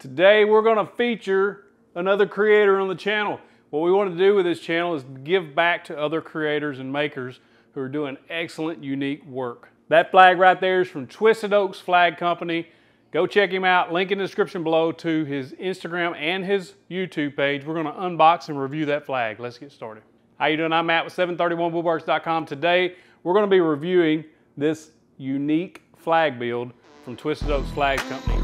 Today we're going to feature another creator on the channel. What we want to do with this channel is give back to other creators and makers who are doing excellent, unique work. That flag right there is from Twisted Oaks Flag Company. Go check him out. Link in the description below to his Instagram and his YouTube page. We're going to unbox and review that flag. Let's get started. How you doing? I'm Matt with 731woodworks.com. Today we're going to be reviewing this unique flag build from Twisted Oaks Flag Company.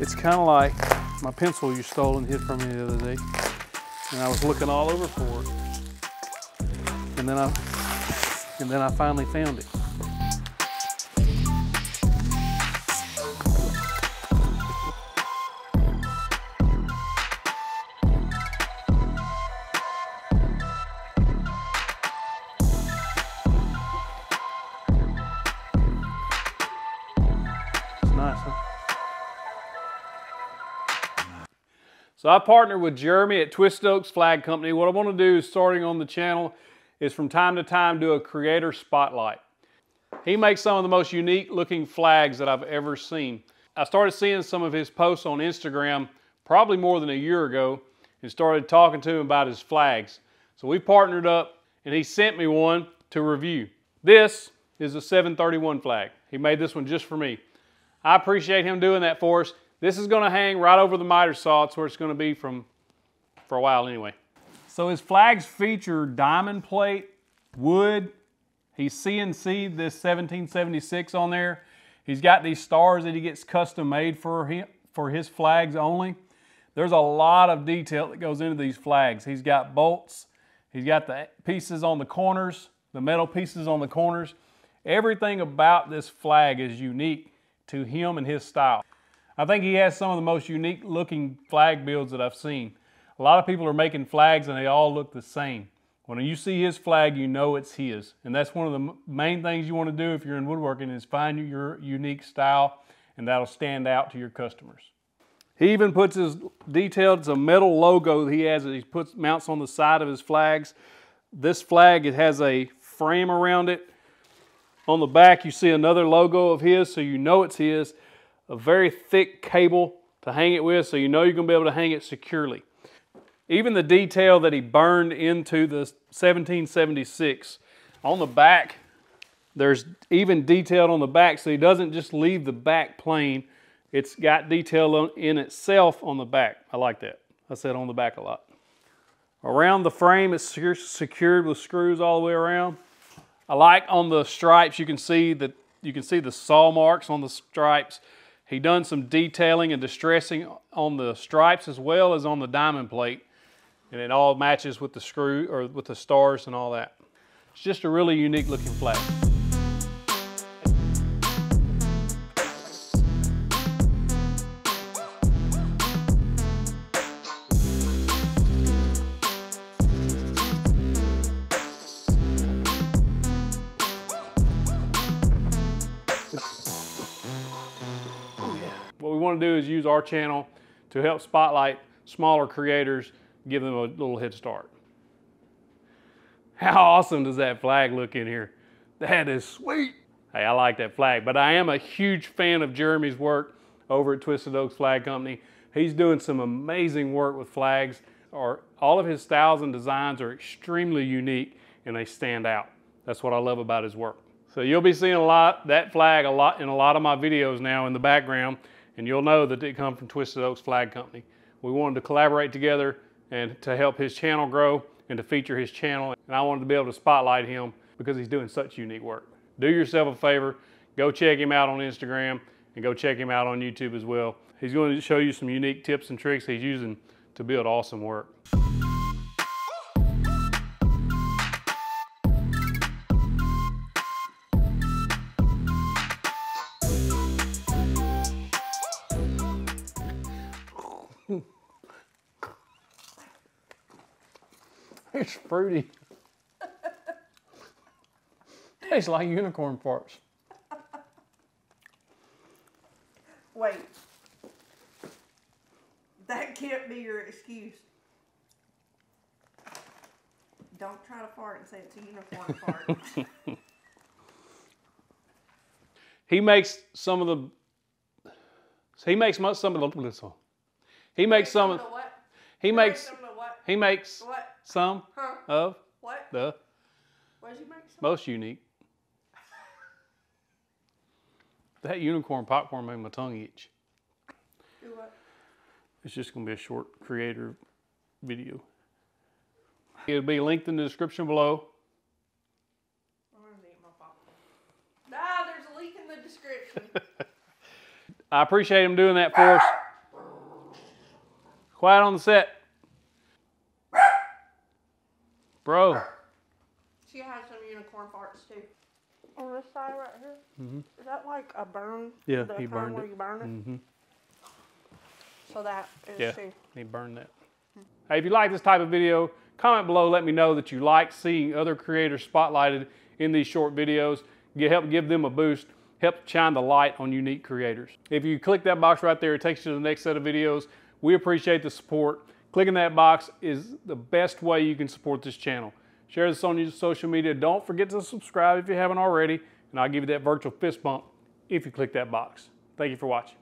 It's kind of like my pencil you stole and hid from me the other day. And I was looking all over for it. And then I finally found it. It's nice, huh? So I partnered with Jeremy at Twisted Oaks Flag Company. What I want to do, starting on the channel, is from time to time do a creator spotlight. He makes some of the most unique looking flags that I've ever seen. I started seeing some of his posts on Instagram probably more than a year ago and started talking to him about his flags. So we partnered up and he sent me one to review. This is a 731 flag. He made this one just for me. I appreciate him doing that for us. This is going to hang right over the miter saw. It's where it's going to be for a while anyway. So his flags feature diamond plate, wood. He's CNC'd this 1776 on there. He's got these stars that he gets custom made for him, for his flags only. There's a lot of detail that goes into these flags. He's got bolts. He's got the pieces on the corners, the metal pieces on the corners. Everything about this flag is unique to him and his style. I think he has some of the most unique looking flag builds that I've seen. A lot of people are making flags and they all look the same. When you see his flag, you know it's his. And that's one of the main things you want to do if you're in woodworking is find your unique style, and that'll stand out to your customers. He even puts his detailed, it's a metal logo that he has that he mounts on the side of his flags. This flag, it has a frame around it. On the back, you see another logo of his, so you know it's his. A very thick cable to hang it with, so you know you're going to be able to hang it securely. Even the detail that he burned into the 1776. On the back, there's even detailed on the back, so he doesn't just leave the back plain. It's got detail in itself on the back. I like that. I said on the back a lot. Around the frame, it's secured with screws all the way around. I like on the stripes, you can see the saw marks on the stripes. He done some detailing and distressing on the stripes as well as on the diamond plate, and it all matches with the screw or with the stars and all that. It's just a really unique looking flag. What we want to do is use our channel to help spotlight smaller creators, give them a little head start. How awesome does that flag look in here? That is sweet. Hey, I like that flag, but I am a huge fan of Jeremy's work over at Twisted Oaks Flag Company. He's doing some amazing work with flags. All of his styles and designs are extremely unique and they stand out. That's what I love about his work. So you'll be seeing that flag a lot in a lot of my videos now in the background. And you'll know that it comes from Twisted Oaks Flag Company. We wanted to collaborate together and to help his channel grow and to feature his channel. And I wanted to be able to spotlight him because he's doing such unique work. Do yourself a favor, go check him out on Instagram and go check him out on YouTube as well. He's going to show you some unique tips and tricks he's using to build awesome work. It's fruity. Tastes like unicorn farts. Wait. That can't be your excuse. Don't try to fart and say it's a unicorn fart. He makes some of the most unique. That unicorn popcorn made my tongue itch. Do what? It's just gonna be a short creator video. It'll be linked in the description below. I'm gonna eat my popcorn. Ah, there's a leak in the description. I appreciate him doing that for us. Quiet on the set. Bro. She has some unicorn farts too. On this side right here? Mm-hmm. Is that like a burn? Yeah, he burned it. You burn it? Mm-hmm. So that is true. He burned that. Mm-hmm. Hey, if you like this type of video, comment below, let me know that you like seeing other creators spotlighted in these short videos. You help give them a boost, help shine the light on unique creators. If you click that box right there, it takes you to the next set of videos. We appreciate the support. Clicking that box is the best way you can support this channel. Share this on your social media. Don't forget to subscribe if you haven't already, and I'll give you that virtual fist bump if you click that box. Thank you for watching.